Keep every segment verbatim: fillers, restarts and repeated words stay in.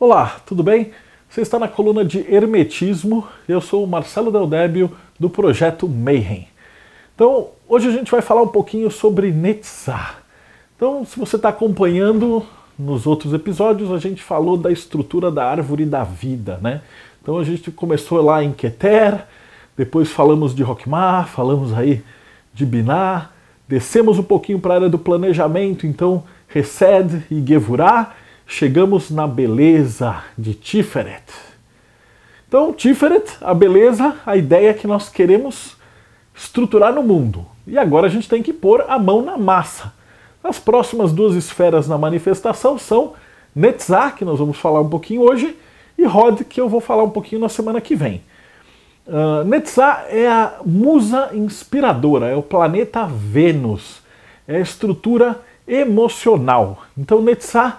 Olá, tudo bem? Você está na coluna de Hermetismo, eu sou o Marcelo Del Débio, do Projeto Mayhem. Então, hoje a gente vai falar um pouquinho sobre Netzach. Então, se você está acompanhando nos outros episódios, a gente falou da estrutura da árvore da vida, né? Então a gente começou lá em Keter, depois falamos de Hokmah, falamos aí de Binah, descemos um pouquinho para a área do planejamento, então Hesed e Gevurah, chegamos na beleza de Tiferet. Então, Tiferet, a beleza, a ideia que nós queremos estruturar no mundo. E agora a gente tem que pôr a mão na massa. As próximas duas esferas na manifestação são Netzach, que nós vamos falar um pouquinho hoje, e Hod, que eu vou falar um pouquinho na semana que vem. Uh, Netzach é a musa inspiradora, é o planeta Vênus, é a estrutura emocional. Então, Netzach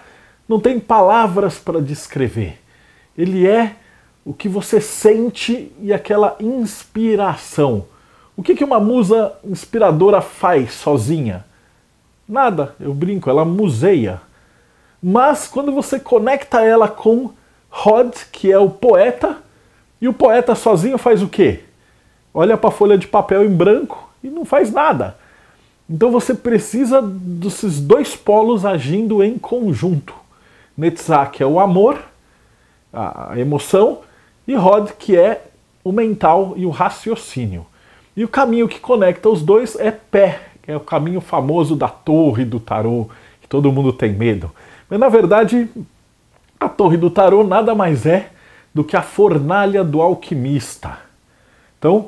não tem palavras para descrever. Ele é o que você sente e aquela inspiração. O que que uma musa inspiradora faz sozinha? Nada, eu brinco, ela museia. Mas quando você conecta ela com Hod, que é o poeta, e o poeta sozinho faz o quê? Olha para a folha de papel em branco e não faz nada. Então você precisa desses dois polos agindo em conjunto. Netzach é o amor, a emoção, e Hod, que é o mental e o raciocínio. E o caminho que conecta os dois é pé, que é o caminho famoso da torre do tarô, que todo mundo tem medo. Mas, na verdade, a torre do tarô nada mais é do que a fornalha do alquimista. Então,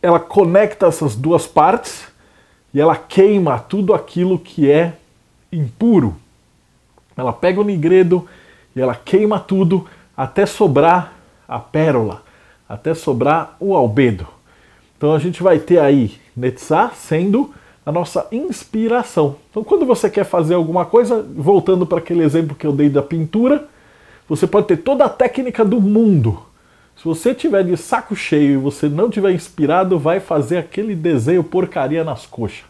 ela conecta essas duas partes e ela queima tudo aquilo que é impuro. Ela pega o nigredo e ela queima tudo até sobrar a pérola, até sobrar o albedo. Então a gente vai ter aí Netzach sendo a nossa inspiração. Então quando você quer fazer alguma coisa, voltando para aquele exemplo que eu dei da pintura, você pode ter toda a técnica do mundo. Se você tiver de saco cheio e você não tiver inspirado, vai fazer aquele desenho porcaria nas coxas.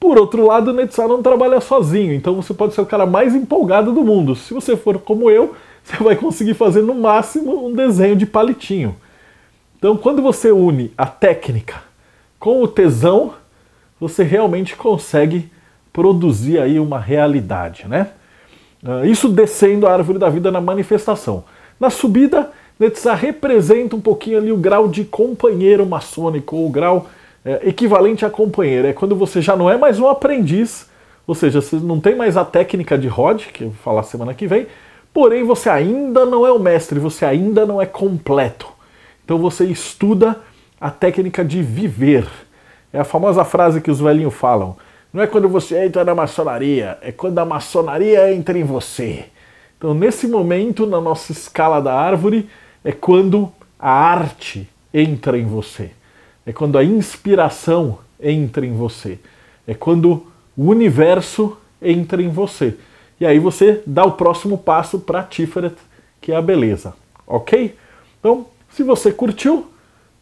Por outro lado, o Netzach não trabalha sozinho, então você pode ser o cara mais empolgado do mundo. Se você for como eu, você vai conseguir fazer no máximo um desenho de palitinho. Então quando você une a técnica com o tesão, você realmente consegue produzir aí uma realidade, né? Isso descendo a árvore da vida na manifestação. Na subida, Netzach representa um pouquinho ali o grau de companheiro maçônico, ou o grau... É equivalente a companheiro, é quando você já não é mais um aprendiz, ou seja, você não tem mais a técnica de Hod, que eu vou falar semana que vem, porém você ainda não é o mestre, você ainda não é completo. Então você estuda a técnica de viver. É a famosa frase que os velhinhos falam. Não é quando você entra na maçonaria, é quando a maçonaria entra em você. Então nesse momento, na nossa escala da árvore, é quando a arte entra em você. É quando a inspiração entra em você. É quando o universo entra em você. E aí você dá o próximo passo para Tiferet, que é a beleza. Ok? Então, se você curtiu,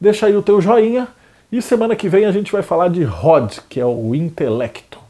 deixa aí o teu joinha. E semana que vem a gente vai falar de Hod, que é o intelecto.